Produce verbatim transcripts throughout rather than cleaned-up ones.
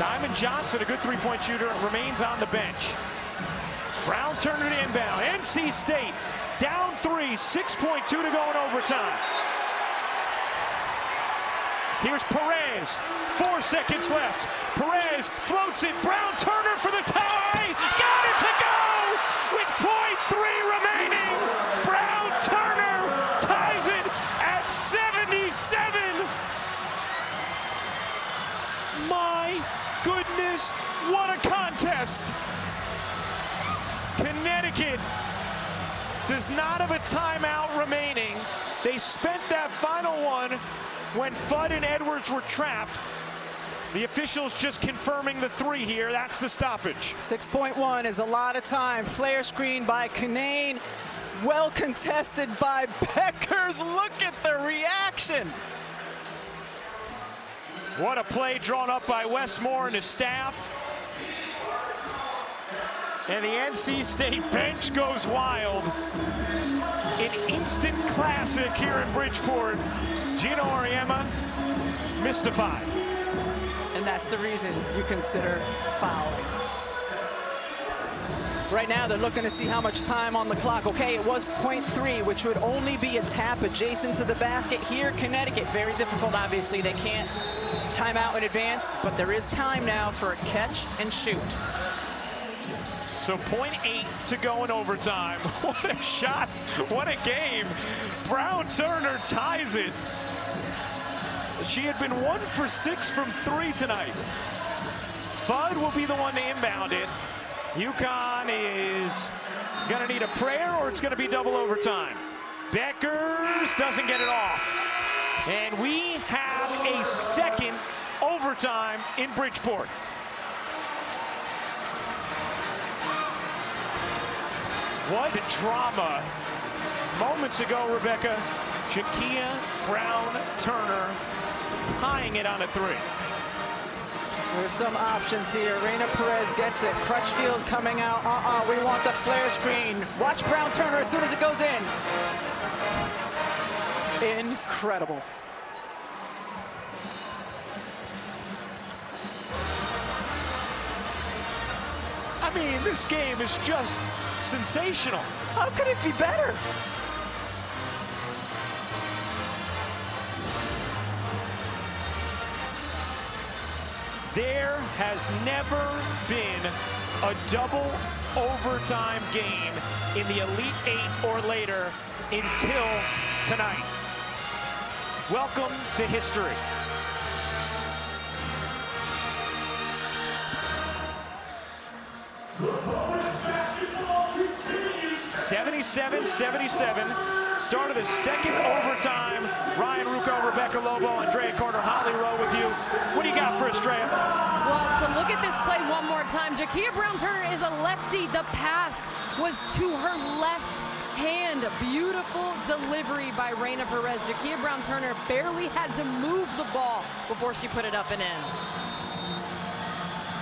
Diamond Johnson, a good three-point shooter, remains on the bench. Brown-Turner to inbound. N C State down three, six point two to go in overtime. Here's Perez, four seconds left. Perez floats it, Brown-Turner for the tie, got it to go with point three remaining. Brown-Turner ties it at seventy-seven. My goodness, what a contest. Connecticut does not have a timeout remaining. They spent that final one when Fudd and Edwards were trapped. The officials just confirming the three here. That's the stoppage. six point one is a lot of time. Flare screen by Cunane. Well contested by Bueckers. Look at the reaction. What a play drawn up by Wes Moore and his staff. And the N C State bench goes wild. An instant classic here in Bridgeport. Gino Ariemma mystified. And that's the reason you consider fouling. Right now, they're looking to see how much time on the clock. Okay, it was point three, which would only be a tap adjacent to the basket. Here, Connecticut, very difficult, obviously. They can't time out in advance, but there is time now for a catch and shoot. So point eight to go in overtime. What a shot, what a game. Brown-Turner ties it. She had been one for six from three tonight. Fudd will be the one to inbound it. UConn is gonna need a prayer or it's gonna be double overtime. Bueckers doesn't get it off. And we have a second overtime in Bridgeport. What drama. Moments ago, Rebecca, Jakia Brown-Turner tying it on a three. There's some options here. Raina Perez gets it. Crutchfield coming out. Uh-uh, we want the flare screen. Watch Brown-Turner as soon as it goes in. Incredible. I mean, this game is just sensational. How could it be better? There has never been a double overtime game in the Elite Eight or later until tonight. Welcome to history. seventy-seven seventy-seven, start of the second overtime. Ryan Ruocco, Rebecca Lobo, Andra Carter, Holly Rowe with you. What do you got for Australia? Well, to look at this play one more time, Jakia Brown-Turner is a lefty. The pass was to her left hand. Beautiful delivery by Raina Perez. Jakia Brown-Turner barely had to move the ball before she put it up and in.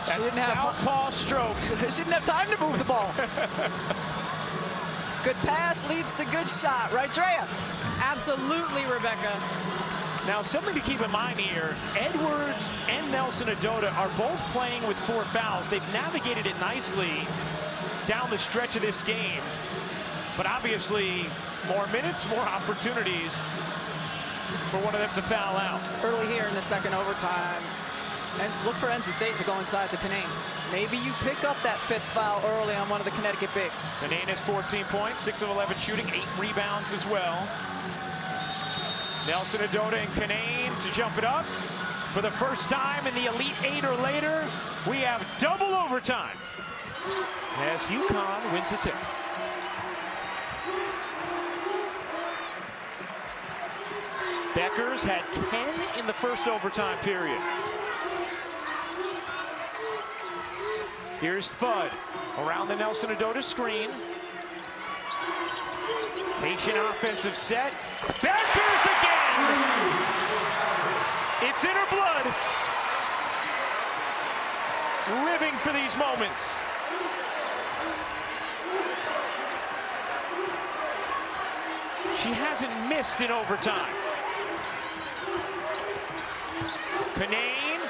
She didn't have southpaw stroke. She didn't have time to move the ball. Good pass leads to good shot, right, Drea? Absolutely, Rebecca. Now, something to keep in mind here, Edwards and Nelson-Ododa are both playing with four fouls. They've navigated it nicely down the stretch of this game. But obviously, more minutes, more opportunities for one of them to foul out. Early here in the second overtime, and look for N C State to go inside to Cunane. Maybe you pick up that fifth foul early on one of the Connecticut bigs. Cunane has fourteen points, six of eleven shooting, eight rebounds as well. Nelson-Ododa and Cunane to jump it up. For the first time in the Elite Eight or later, we have double overtime as UConn wins the tip. Bueckers had ten in the first overtime period. Here's Fudd around the Nelson-Ododa screen. Patient offensive set. Bueckers again! It's in her blood. Living for these moments. She hasn't missed in overtime. Cunane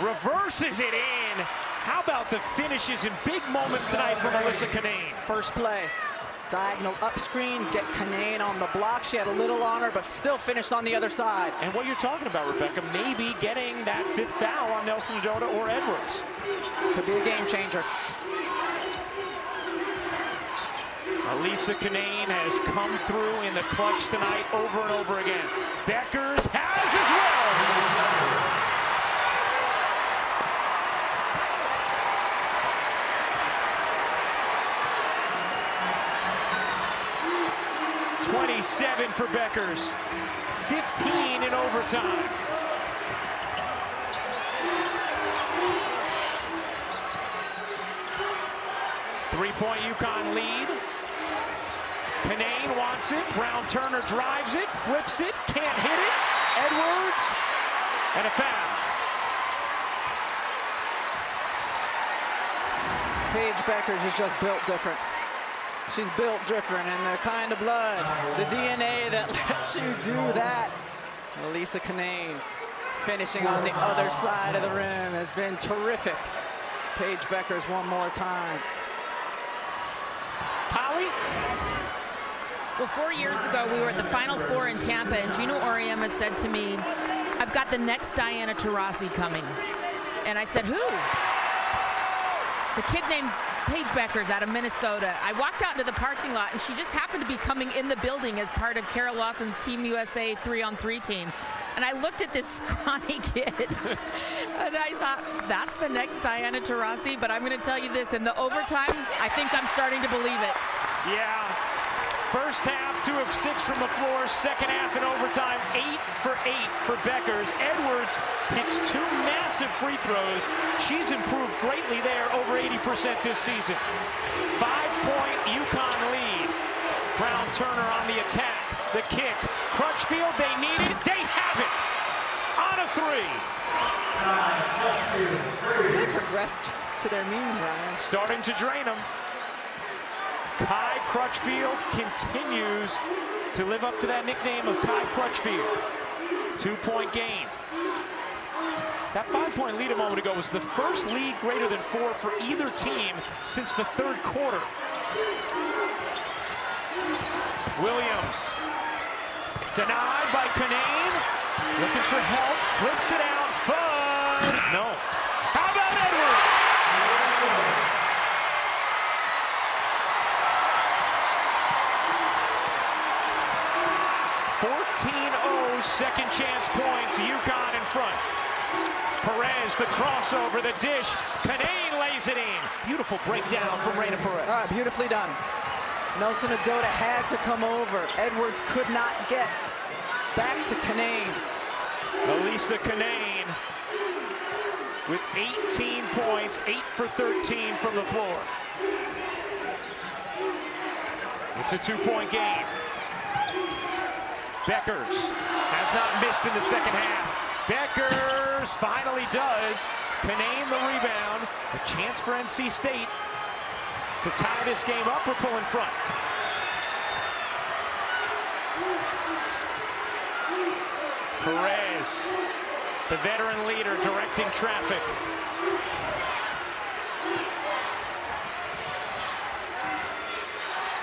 reverses it in. How about the finishes in big moments tonight from Elissa Cunane? First play, diagonal up screen, get Cunane on the block. She had a little on her, but still finished on the other side. And what you're talking about, Rebecca, maybe getting that fifth foul on Nelson-Ododa or Edwards. Could be a game changer. Elissa Cunane has come through in the clutch tonight over and over again. Bueckers has as well. twenty-seven for Bueckers, fifteen in overtime. Three-point UConn lead. Cunane wants it, Brown-Turner drives it, flips it, can't hit it, Edwards, and a foul. Paige Bueckers is just built different. She's built different, and the kind of blood, the D N A that lets you do that. Elissa Cunane finishing on the other side of the rim has been terrific. Paige Bueckers one more time. Holly? Well, four years ago, we were at the Final Four in Tampa, and Gino Ariemma said to me, I've got the next Diana Taurasi coming. And I said, who? It's a kid named Paige Bueckers out of Minnesota. I walked out into the parking lot, and she just happened to be coming in the building as part of Carol Lawson's Team U S A three-on-three team. And I looked at this scrawny kid, and I thought, that's the next Diana Taurasi, but I'm going to tell you this, in the overtime, I think I'm starting to believe it. Yeah. First half, two of six from the floor. Second half in overtime, eight for eight for Bueckers. Edwards hits two massive free throws. She's improved greatly there, over eighty percent this season. Five-point UConn lead. Brown-Turner on the attack, the kick. Crutchfield, they need it, they have it. On a three. They've regressed to their mean, Ryan. Starting to drain them. Kai Crutchfield continues to live up to that nickname of Kai Crutchfield. Two-point game. That five-point lead a moment ago was the first lead greater than four for either team since the third quarter. Williams. Denied by Cunane. Looking for help. Flips it out. Fun. No. How about Edwards? fourteen oh, second chance points, UConn in front. Perez, the crossover, the dish. Cunane lays it in. Beautiful breakdown from Raina Perez. All right, beautifully done. Nelson-Ododa had to come over. Edwards could not get back to Cunane. Elissa Cunane with eighteen points, eight for thirteen from the floor. It's a two-point game. Bueckers has not missed in the second half. Bueckers finally does. Cunane the rebound. A chance for N C State to tie this game up or pull in front. Perez, the veteran leader, directing traffic.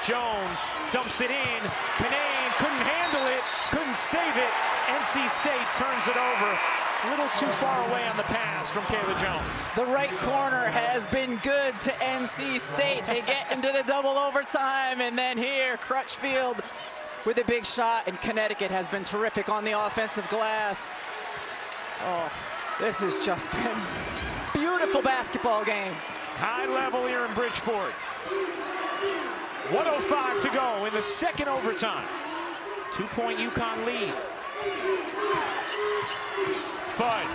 Jones dumps it in. Cunane couldn't handle it, couldn't save it. N C State turns it over. A little too far away on the pass from Kayla Jones. The right corner has been good to N C State. They get into the double overtime, and then here, Crutchfield with a big shot, and Connecticut has been terrific on the offensive glass. Oh, this has just been a beautiful basketball game. High level here in Bridgeport. one oh five to go in the second overtime. Two-point UConn lead. Fudd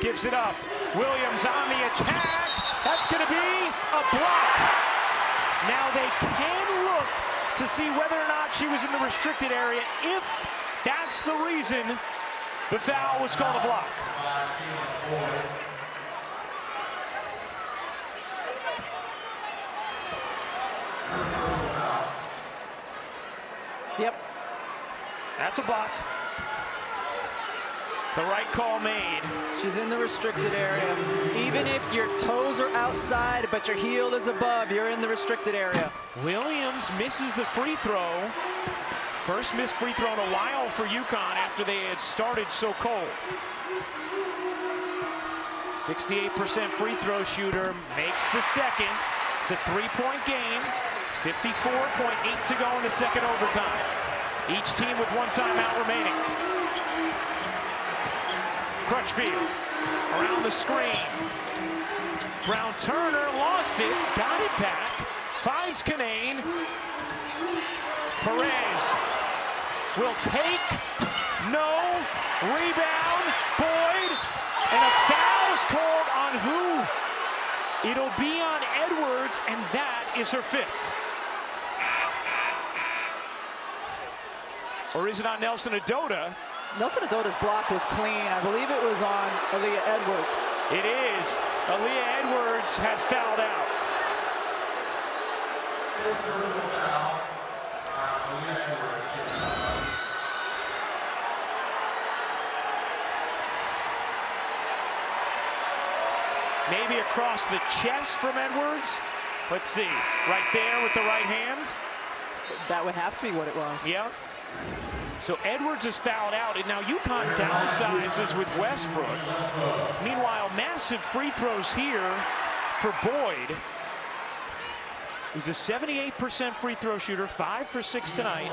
gives it up. Williams on the attack. That's going to be a block. Now they can look to see whether or not she was in the restricted area. If that's the reason, the foul was called a block. Yep. That's a block. The right call made. She's in the restricted area. Even if your toes are outside, but your heel is above, you're in the restricted area. Williams misses the free throw. First missed free throw in a while for UConn after they had started so cold. sixty-eight percent free throw shooter makes the second. It's a three-point game. fifty-four point eight to go in the second overtime. Each team with one timeout remaining. Crutchfield around the screen. Brown-Turner lost it, got it back. Finds Cunane. Perez will take. No. Rebound. Boyd. And a foul's called on who? It'll be on Edwards, and that is her fifth. Or is it on Nelson-Ododa? Nelson-Ododa's block was clean. I believe it was on Aaliyah Edwards. It is. Aaliyah Edwards has fouled out. Maybe across the chest from Edwards. Let's see. Right there with the right hand. That would have to be what it was. Yeah. So Edwards is fouled out, and now UConn downsizes with Westbrook. Meanwhile, massive free throws here for Boyd. He's a seventy-eight percent free throw shooter, five for six tonight.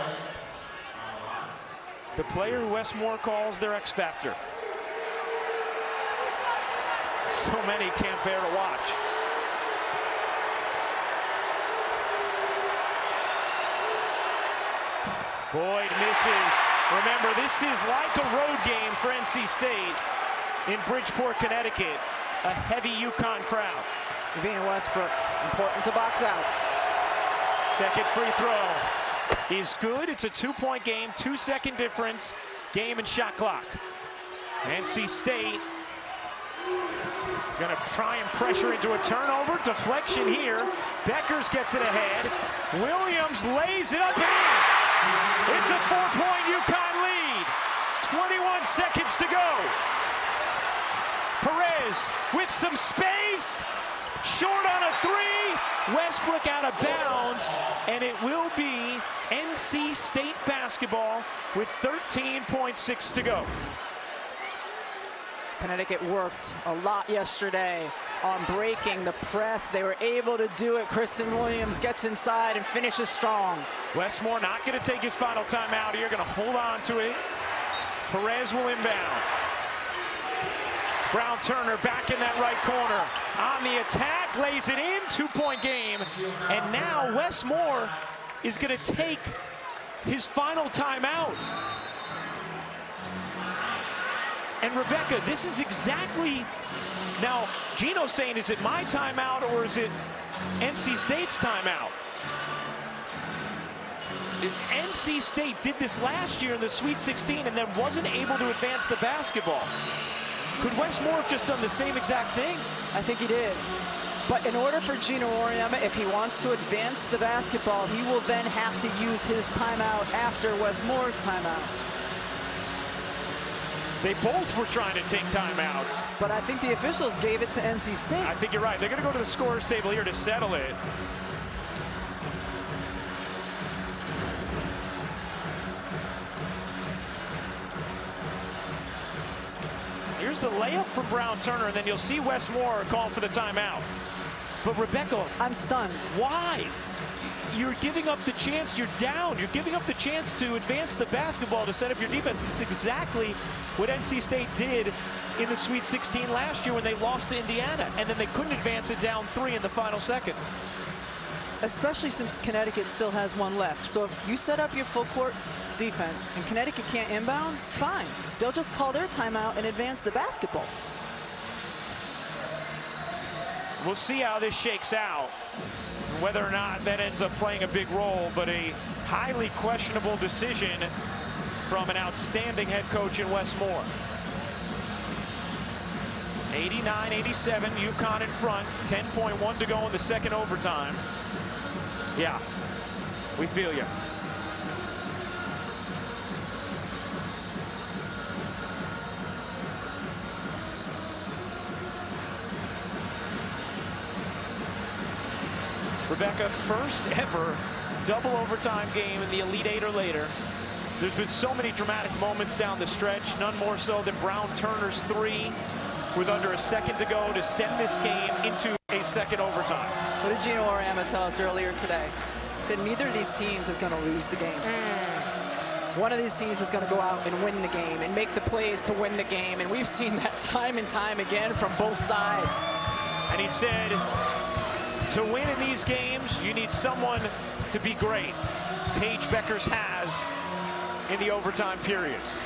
The player who Wes Moore calls their X Factor. So many can't bear to watch. Boyd misses. Remember, this is like a road game for N C State in Bridgeport, Connecticut. A heavy UConn crowd. Van Westbrook, important to box out. Second free throw is good. It's a two-point game, two-second difference, game and shot clock. N C State gonna try and pressure into a turnover. Deflection here. Bueckers gets it ahead. Williams lays it up and in. It's a four-point UConn lead. twenty-one seconds to go. Perez with some space. Short on a three. Westbrook out of bounds. And it will be N C State basketball with thirteen point six to go. Connecticut worked a lot yesterday on breaking the press. They were able to do it. Kristen Williams gets inside and finishes strong. Wes Moore not going to take his final timeout here. Going to hold on to it. Perez will inbound. Brown-Turner back in that right corner. On the attack, lays it in. Two-point game. And now Wes Moore is going to take his final timeout. And Rebecca, this is exactly, now Gino's saying, is it my timeout or is it N C State's timeout? N C State did this last year in the Sweet sixteen and then wasn't able to advance the basketball. Could Wes Moore have just done the same exact thing? I think he did. But in order for Gino Ariemma, if he wants to advance the basketball, he will then have to use his timeout after Wes Moore's timeout. They both were trying to take timeouts. But I think the officials gave it to N C State. I think you're right. They're going to go to the scorer's table here to settle it. Here's the layup from Brown-Turner, and then you'll see Wes Moore call for the timeout. But Rebecca, I'm stunned. Why? You're giving up the chance. You're down. You're giving up the chance to advance the basketball to set up your defense. This is exactly what N C State did in the Sweet sixteen last year when they lost to Indiana, and then they couldn't advance it down three in the final seconds. Especially since Connecticut still has one left. So if you set up your full court defense and Connecticut can't inbound, fine. They'll just call their timeout and advance the basketball. We'll see how this shakes out, whether or not that ends up playing a big role, but a highly questionable decision from an outstanding head coach in Wes Moore. eighty-nine eighty-seven, UConn in front, ten point one to go in the second overtime. Yeah, we feel you. Rebecca, first ever double overtime game in the Elite Eight or later. There's been so many dramatic moments down the stretch, none more so than Brown-Turner's three with under a second to go to send this game into a second overtime. What did Gino Ariemma tell us earlier today? He said neither of these teams is going to lose the game. Mm. One of these teams is going to go out and win the game and make the plays to win the game, and we've seen that time and time again from both sides. And he said, to win in these games, you need someone to be great. Paige Bueckers has in the overtime periods.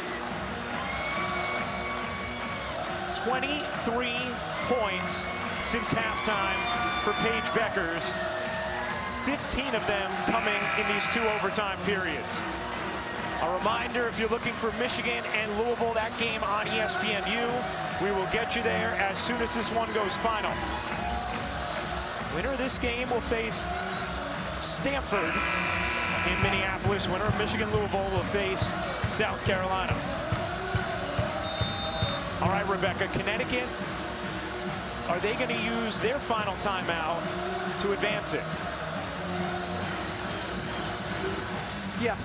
twenty-three points since halftime for Paige Bueckers. fifteen of them coming in these two overtime periods. A reminder, if you're looking for Michigan and Louisville, that game on E S P N U, we will get you there as soon as this one goes final. Winner of this game will face Stanford in Minneapolis. Winner of Michigan-Louisville will face South Carolina. All right, Rebecca, Connecticut, are they going to use their final timeout to advance it? Yeah.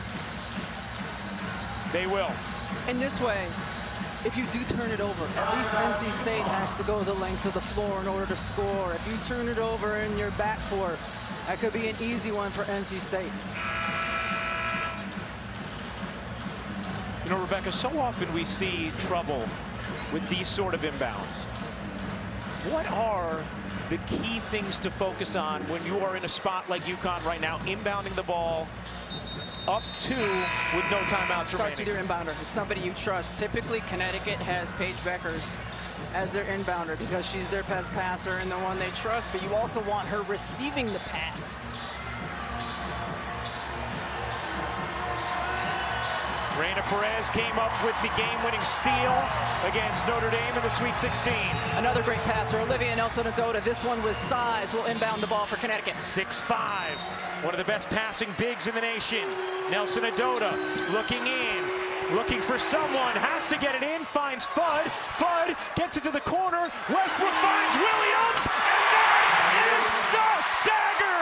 They will. And this way, if you do turn it over, at least N C State has to go the length of the floor in order to score. If you turn it over in your backcourt, that could be an easy one for N C State. You know, Rebecca, so often we see trouble with these sort of inbounds. What are the key things to focus on when you are in a spot like UConn right now, inbounding the ball up two with no timeouts Starts remaining? With your inbounder. It's somebody you trust. Typically, Connecticut has Paige Bueckers as their inbounder because she's their best passer and the one they trust, but you also want her receiving the pass. Raina Perez came up with the game-winning steal against Notre Dame in the Sweet sixteen. Another great passer, Olivia Nelson-Ododa. This one with size will inbound the ball for Connecticut. six five, one of the best passing bigs in the nation. Nelson-Ododa looking in, looking for someone, has to get it in, finds Fudd. Fudd gets it to the corner, Westbrook finds Williams, and that is the dagger!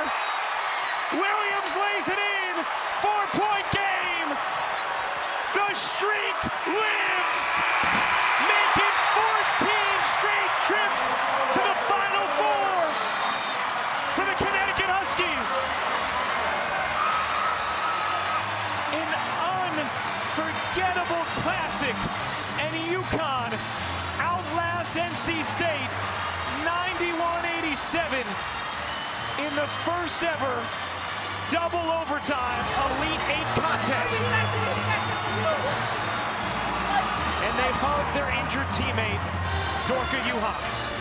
Williams lays it in, four-point game! The streak lives! Make it fourteen straight trips to the Final Four for the Connecticut Huskies. An unforgettable classic, and UConn outlasts N C State ninety-one eighty-seven in the first ever double overtime Elite Eight contest. And they hug their injured teammate, Dorka Juhasz.